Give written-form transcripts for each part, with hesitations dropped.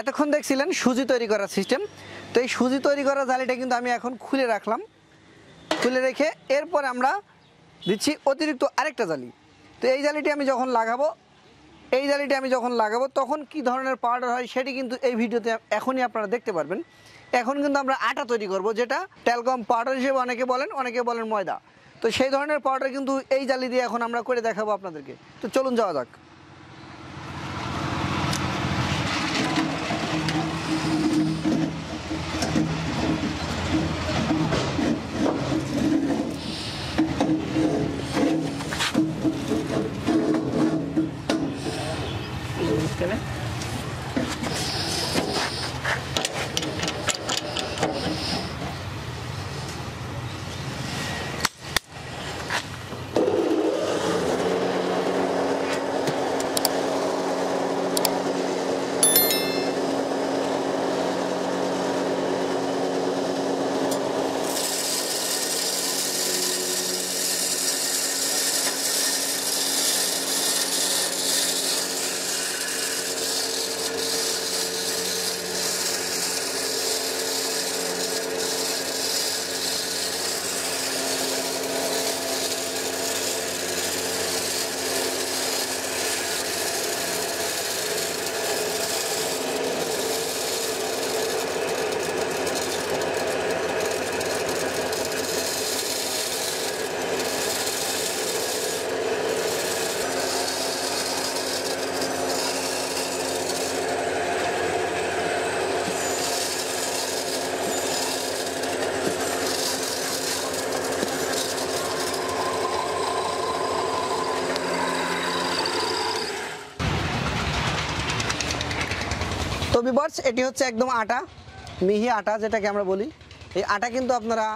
এতক্ষণ দেখছিলেন সুজি তৈরি করার সিস্টেম। তো এই সুজি তৈরি করা জালিটা কিন্তু আমি এখন খুলে রাখলাম, খুলে রেখে এরপর আমরা দিচ্ছি অতিরিক্ত আরেকটা জালি। তো এই জালিটি আমি যখন লাগাবো, এই জালিটি আমি যখন লাগাবো তখন কি ধরনের পাউডার হয় সেটি কিন্তু এই ভিডিওতে এখনই আপনারা দেখতে পারবেন। এখন কিন্তু আমরা আটা তৈরি করব, যেটা ট্যালকম পাউডার হিসেবে অনেকে বলেন ময়দা। তো সেই ধরনের পাউডার কিন্তু এই জালি দিয়ে এখন আমরা করে দেখাবো আপনাদেরকে। তো চলুন যাওয়া যাক। তো ভিউয়ার্স, এটি হচ্ছে একদম আটা, মিহি আটা যেটাকে আমরা বলি। এই আটা কিন্তু আপনারা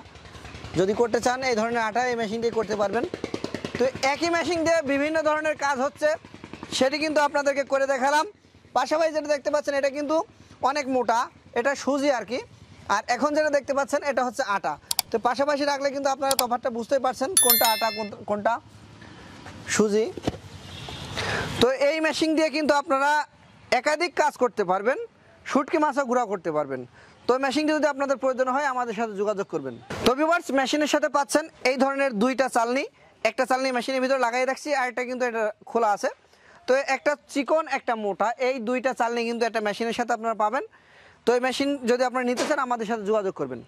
যদি করতে চান এই ধরনের আটা এই মেশিন দিয়ে করতে পারবেন। তো একই মেশিন দিয়ে বিভিন্ন ধরনের কাজ হচ্ছে, সেটি কিন্তু আপনাদেরকে করে দেখালাম। পাশাপাশি যেটা দেখতে পাচ্ছেন এটা কিন্তু অনেক মোটা, এটা সুজি আর কি, আর এখন যেটা দেখতে পাচ্ছেন এটা হচ্ছে আটা। তো পাশাপাশি রাখলে কিন্তু আপনারা তফাৎটা বুঝতেই পারছেন কোনটা আটা কোনটা সুজি। তো এই মেশিন দিয়ে কিন্তু আপনারা একাধিক কাজ করতে পারবেন, শুটকি মাছও গুঁড়া করতে পারবেন। তো মেশিনটি যদি আপনাদের প্রয়োজন হয় আমাদের সাথে যোগাযোগ করবেন। তো ভিউয়ার্স, মেশিনের সাথে পাচ্ছেন এই ধরনের দুইটা চালনি, একটা চালনি মেশিনের ভিতরে লাগাই রাখছি আর একটা কিন্তু এটা খোলা আছে। তো একটা চিকন একটা মোটা, এই দুইটা চালনি কিন্তু একটা মেশিনের সাথে আপনারা পাবেন। তো এই মেশিন যদি আপনারা নিতে চান আমাদের সাথে যোগাযোগ করবেন।